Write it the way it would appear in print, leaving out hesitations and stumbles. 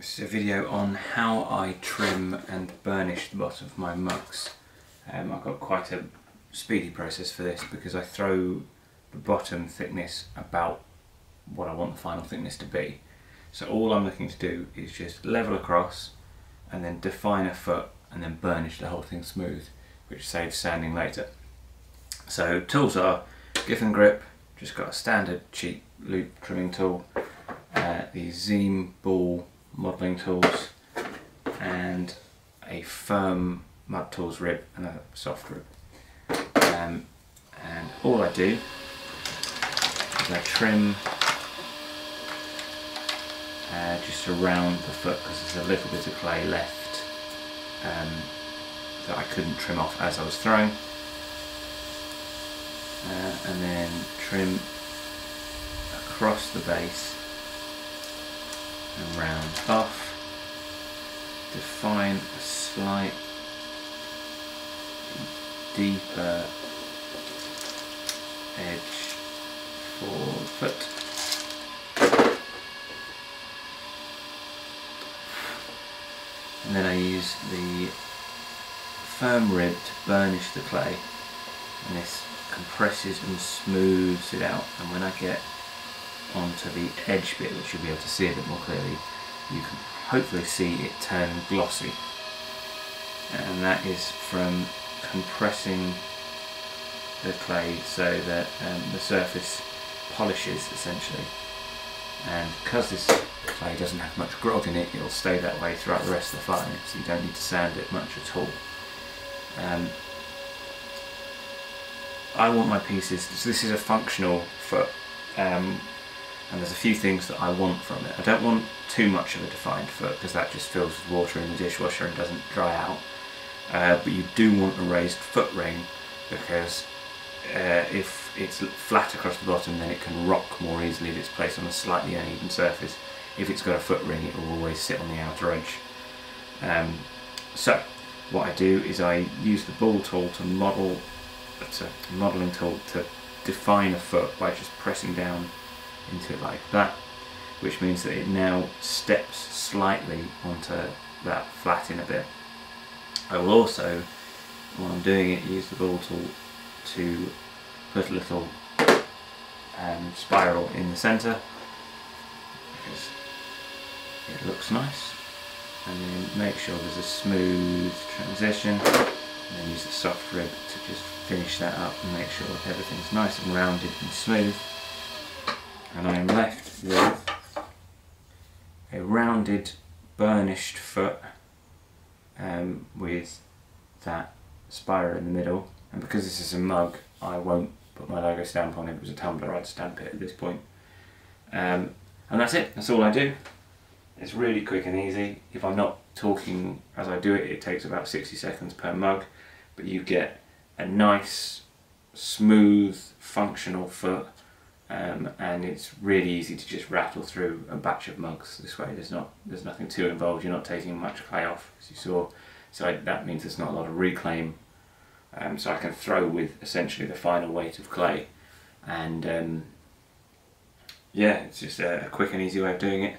This is a video on how I trim and burnish the bottom of my mugs. I've got quite a speedy process for this because I throw the bottom thickness about what I want the final thickness to be. So all I'm looking to do is just level across and then define a foot and then burnish the whole thing smooth, which saves sanding later. So tools are Giffen Grip, just got a standard cheap loop trimming tool, the Zeme Ball Modeling tools, and a firm Mud Tools rib and a soft rib. And all I do is I trim just around the foot because there's a little bit of clay left that I couldn't trim off as I was throwing, and then trim across the base and round off, define a slight deeper edge for the foot. And then I use the firm rib to burnish the clay, and this compresses and smooths it out, and when I get onto the edge bit, which you'll be able to see a bit more clearly, you can hopefully see it turn glossy, and that is from compressing the clay so that the surface polishes essentially. And because this clay doesn't have much grog in it, it'll stay that way throughout the rest of the filing, so you don't need to sand it much at all. I want my pieces, so this is a functional foot, and there's a few things that I want from it. I don't want too much of a defined foot because that just fills with water in the dishwasher and doesn't dry out, but you do want a raised foot ring because if it's flat across the bottom, then it can rock more easily if it's placed on a slightly uneven surface. If it's got a foot ring, it will always sit on the outer edge. So what I do is I use the ball tool to model, it's a modelling tool to define a foot by just pressing down into it like that, which means that it now steps slightly onto that flat inner bit. I will also, while I'm doing it, use the ball tool to put a little spiral in the centre because it looks nice, and then make sure there's a smooth transition, and then use the soft rib to just finish that up and make sure everything's nice and rounded and smooth. And I am left with a rounded burnished foot with that spiral in the middle. And because this is a mug, I won't put my logo stamp on it. If it was a tumbler, I'd stamp it at this point. And that's it, that's all I do. It's really quick and easy. If I'm not talking as I do it, it takes about 60 seconds per mug, but you get a nice, smooth, functional foot, and it's really easy to just rattle through a batch of mugs this way. There's nothing too involved. You're not taking much clay off, as you saw, so that means there's not a lot of reclaim. So I can throw with essentially the final weight of clay, and yeah, it's just a quick and easy way of doing it.